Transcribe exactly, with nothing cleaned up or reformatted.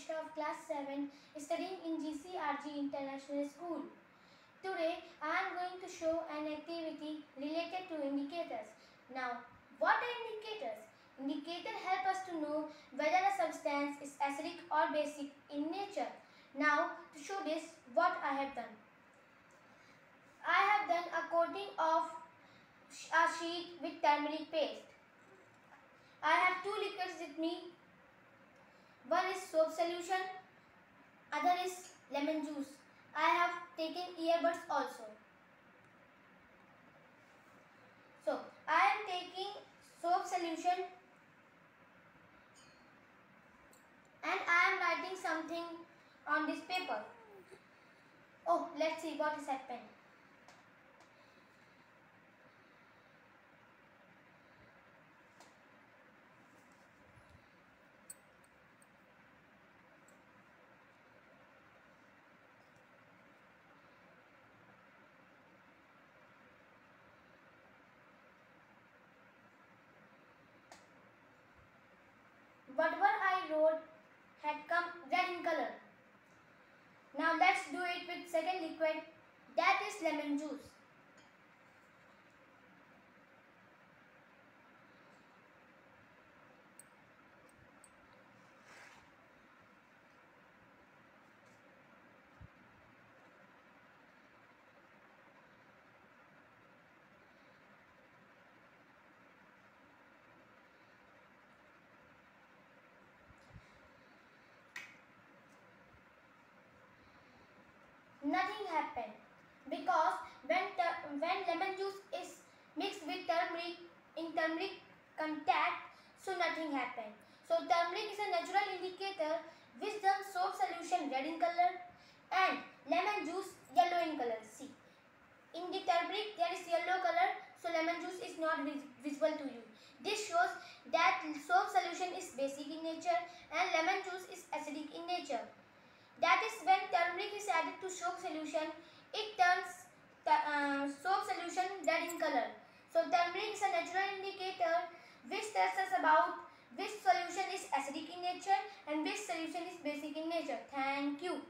Anushka of class seven studying in G C R G International School. Today I am going to show an activity related to indicators. Now, what are indicators? Indicators help us to know whether a substance is acidic or basic in nature. Now, to show this, what I have done. I have done a coating of a sheet with turmeric paste. I have two liquids with me. One is soap solution, other is lemon juice. I have taken earbuds also. So, I am taking soap solution and I am writing something on this paper. Oh, let's see what has happened. Whatever I wrote had come red in color. Now let's do it with second liquid, that is lemon juice. Nothing happened because when, when lemon juice is mixed with turmeric, in turmeric contact, so nothing happened. So turmeric is a natural indicator which turns soap solution red in color and lemon juice yellow in color. See, in the turmeric there is yellow color, so lemon juice is not visible to you. This shows that soap solution is basic in nature and lemon juice is acidic in nature. That is when turmeric is added to soap solution, it turns uh, soap solution red in color. So turmeric is a natural indicator which tells us about which solution is acidic in nature and which solution is basic in nature. Thank you.